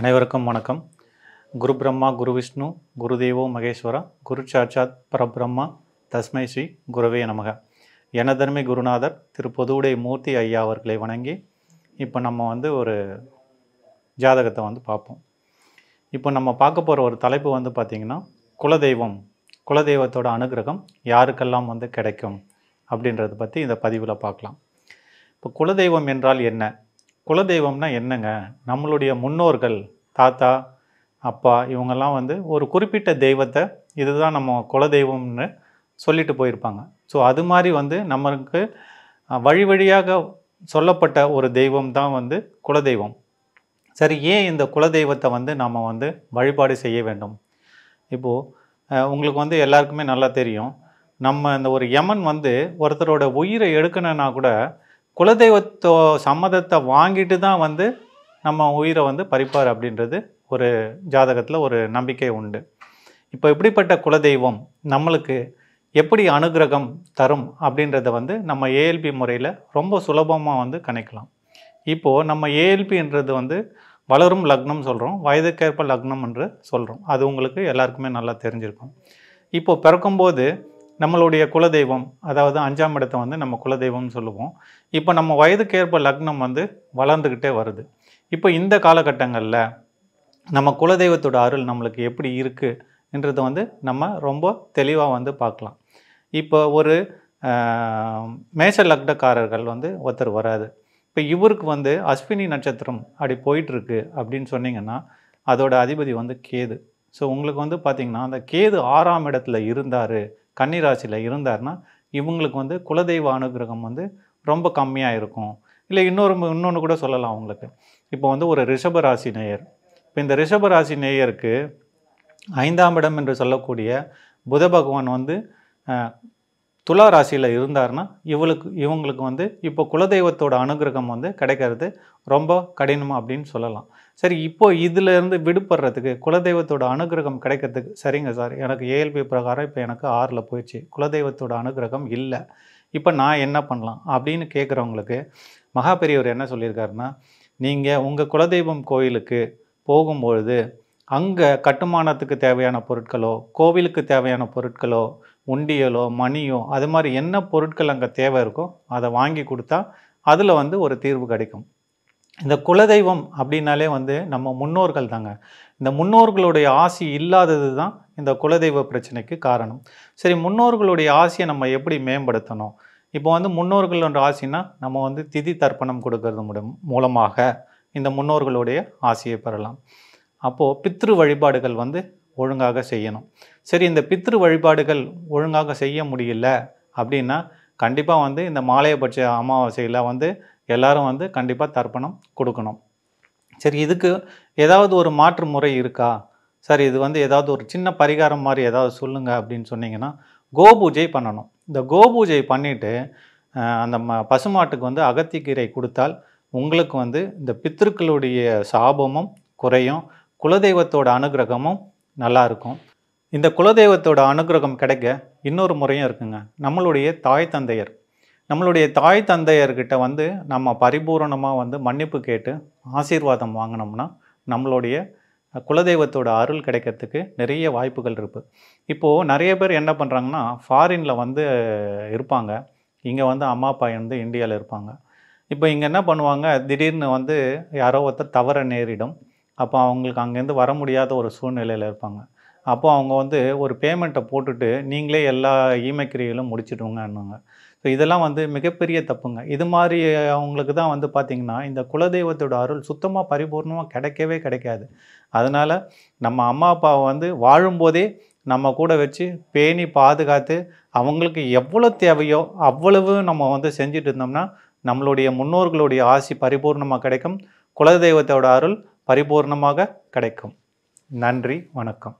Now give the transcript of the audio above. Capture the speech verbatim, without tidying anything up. அனைவருக்கும் வணக்கம். குரு பிரம்மா குரு விஷ்ணு குரு தேவோ மகேஸ்வரா, குரு சாட்சாத் பரபிரம்மா தஸ்மை ஸ்ரீ குருவே நமக. எனதர்மை குருநாதர் திரு பொதுவுடை மூர்த்தி ஐயா அவர்களை வணங்கி இப்போ நம்ம வந்து ஒரு ஜாதகத்தை வந்து பார்ப்போம். இப்போ நம்ம பார்க்க போகிற ஒரு தலைப்பு வந்து பார்த்திங்கன்னா குலதெய்வம், குலதெய்வத்தோட அனுகிரகம் யாருக்கெல்லாம் வந்து கிடைக்கும் அப்படின்றத பற்றி இந்த பதிவில் பார்க்கலாம். இப்போ குலதெய்வம் என்றால் என்ன, குலதெய்வம்னா என்னங்க? நம்மளுடைய முன்னோர்கள், தாத்தா, அப்பா, இவங்கெல்லாம் வந்து ஒரு குறிப்பிட்ட தெய்வத்தை இதுதான் நம்ம குலதெய்வம்னு சொல்லிட்டு போயிருப்பாங்க. ஸோ அது மாதிரி வந்து நமக்கு வழி வழியாக சொல்லப்பட்ட ஒரு தெய்வம் தான் வந்து குலதெய்வம். சரி, ஏன் இந்த குலதெய்வத்தை வந்து நம்ம வந்து வழிபாடு செய்ய வேண்டும்? இப்போது உங்களுக்கு வந்து எல்லாருக்குமே நல்லா தெரியும், நம்ம இந்த ஒரு யமன் வந்து ஒருத்தரோட உயிரை எடுக்கணும்னா கூட குலதெய்வத்தோ சம்மதத்தை வாங்கிட்டு தான் வந்து நம்ம உயிரை வந்து பறிப்பார் அப்படின்றது ஒரு ஜாதகத்தில் ஒரு நம்பிக்கை உண்டு. இப்போ இப்படிப்பட்ட குலதெய்வம் நம்மளுக்கு எப்படி அனுகிரகம் தரும் அப்படின்றத வந்து நம்ம ஏஎல்பி முறையில் ரொம்ப சுலபமாக வந்து கணிக்கலாம். இப்போது நம்ம ஏஎல்பின்றது வந்து வளரும் லக்னம் சொல்கிறோம், வயதுக்கேற்ப லக்னம் என்று சொல்கிறோம். அது உங்களுக்கு எல்லாருக்குமே நல்லா தெரிஞ்சிருக்கும். இப்போது பிறக்கும்போது நம்மளுடைய குலதெய்வம், அதாவது அஞ்சாம் இடத்தை வந்து நம்ம குலதெய்வம்னு சொல்லுவோம். இப்போ நம்ம வயதுக்கேற்ப லக்னம் வந்து வளர்ந்துக்கிட்டே வருது. இப்போ இந்த காலகட்டங்களில் நம்ம குலதெய்வத்தோட அருள் நம்மளுக்கு எப்படி இருக்குன்றதை வந்து நம்ம ரொம்ப தெளிவாக வந்து பார்க்கலாம். இப்போ ஒரு மேஷ லக்னக்காரர்கள் வந்து ஒருத்தர் வராது. இப்போ இவருக்கு வந்து அஸ்வினி நட்சத்திரம் அப்படி போயிட்டுருக்கு அப்படின்னு சொன்னிங்கன்னா அதோட அதிபதி வந்து கேது. ஸோ உங்களுக்கு வந்து பார்த்திங்கன்னா அந்த கேது ஆறாம் இடத்துல இருந்தார், கன்னிராசியில் இருந்தார்னா இவங்களுக்கு வந்து குலதெய்வ அனுகிரகம் வந்து ரொம்ப கம்மியாக இருக்கும். இல்லை இன்னொரு இன்னொன்று கூட சொல்லலாம், அவங்களுக்கு இப்போ வந்து ஒரு ரிஷபராசி நேயர். இப்போ இந்த ரிஷபராசி நேயருக்கு ஐந்தாம் இடம் என்று சொல்லக்கூடிய புத பகவான் வந்து துலா ராசியில் இருந்தார்னா இவளுக்கு இவங்களுக்கு வந்து இப்போ குலதெய்வத்தோட அனுகிரகம் வந்து கிடைக்கிறது ரொம்ப கடினம் அப்படின்னு சொல்லலாம். சரி, இப்போது இதிலேருந்து விடுபடுறதுக்கு குலதெய்வத்தோட அனுகிரகம் கிடைக்கிறதுக்கு, சரிங்க சார் எனக்கு ஏஎல்பி பிரகாரம் இப்போ எனக்கு ஆறில் போயிடுச்சு, குலதெய்வத்தோட அனுகிரகம் இல்லை, இப்போ நான் என்ன பண்ணலாம் அப்படின்னு கேட்குறவங்களுக்கு மகா பெரியவர் என்ன சொல்லியிருக்காருன்னா, நீங்கள் உங்கள் குலதெய்வம் கோயிலுக்கு போகும்பொழுது அங்கே கட்டுமானத்துக்கு தேவையான பொருட்களோ, கோவிலுக்கு தேவையான பொருட்களோ, உண்டியலோ, மணியோ, அது மாதிரி என்ன பொருட்கள் அங்கே தேவை இருக்கோ அதை வாங்கி கொடுத்தா அதில் வந்து ஒரு தீர்வு கிடைக்கும். இந்த குலதெய்வம் அப்படின்னாலே வந்து நம்ம முன்னோர்கள் தாங்க. இந்த முன்னோர்களுடைய ஆசி இல்லாதது தான் இந்த குலதெய்வ பிரச்சனைக்கு காரணம். சரி, முன்னோர்களுடைய ஆசையை நம்ம எப்படி மேம்படுத்தணும்? இப்போ வந்து முன்னோர்களோட ஆசைன்னா நம்ம வந்து திதி தர்ப்பணம் கொடுக்கறது மூலமாக இந்த முன்னோர்களுடைய ஆசையை பெறலாம். அப்போது பித்ரு வழிபாடுகள் வந்து ஒழுங்காக செய்யணும். சரி, இந்த பித்ரு வழிபாடுகள் ஒழுங்காக செய்ய முடியல அப்படின்னா கண்டிப்பாக வந்து இந்த மாலையபட்ச அமாவாசையில் வந்து எல்லாரும் வந்து கண்டிப்பாக தர்ப்பணம் கொடுக்கணும். சரி, இதுக்கு ஏதாவது ஒரு மாற்று முறை இருக்கா, சரி இது வந்து ஏதாவது ஒரு சின்ன பரிகாரம் மாதிரி ஏதாவது சொல்லுங்கள் அப்படின்னு சொன்னிங்கன்னா கோபூஜை பண்ணணும். இந்த கோபூஜை பண்ணிவிட்டு அந்த ம பசுமாட்டுக்கு வந்து அகத்திக்கீரை கொடுத்தால் உங்களுக்கு வந்து இந்த பித்ருக்களுடைய சாபமும் குறையும், குலதெய்வத்தோட அனுகிரகமும் நல்லாயிருக்கும். இந்த குலதெய்வத்தோட அனுகிரகம் கிடைக்க இன்னொரு முறையும் இருக்குங்க. நம்மளுடைய தாய் தந்தையர், நம்மளுடைய தாய் தந்தையர்கிட்ட வந்து நம்ம பரிபூரணமாக வந்து மன்னிப்பு கேட்டு ஆசீர்வாதம் வாங்கினோம்னா நம்மளுடைய குலதெய்வத்தோட அருள் கிடைக்கிறதுக்கு நிறைய வாய்ப்புகள் இருக்குது. இப்போது நிறைய பேர் என்ன பண்ணுறாங்கன்னா ஃபாரினில் வந்து இருப்பாங்க, இங்கே வந்து அம்மா அப்பா வந்து இந்தியாவில் இருப்பாங்க. இப்போ இங்கே என்ன பண்ணுவாங்க, திடீர்னு வந்து யாரோ ஒருத்தர் தவற நேரிடும். அப்போ அவங்களுக்கு அங்கேருந்து வர முடியாத ஒரு சூழ்நிலையில் இருப்பாங்க. அப்போ அவங்க வந்து ஒரு பேமெண்ட்டை போட்டுட்டு நீங்களே எல்லா ஈமைக்கிரியலும் முடிச்சுடுவாங்கன்னுவாங்க. ஸோ இதெல்லாம் வந்து மிகப்பெரிய தப்புங்க. இது மாதிரி அவங்களுக்கு தான் வந்து பார்த்திங்கன்னா இந்த குலதெய்வத்தோட அருள் சுத்தமாக பரிபூர்ணமாக கிடைக்கவே கிடைக்காது. அதனால் நம்ம அம்மா அப்பாவை வந்து வாழும்போதே நம்ம கூட வச்சு பேணி பாதுகாத்து அவங்களுக்கு எவ்வளோ தேவையோ அவ்வளவு நம்ம வந்து செஞ்சுட்டு இருந்தோம்னா நம்மளுடைய முன்னோர்களுடைய ஆசி பரிபூர்ணமாக கிடைக்கும், குலதெய்வத்தோட அருள் பரிபூர்ணமாக கிடைக்கும். நன்றி, வணக்கம்.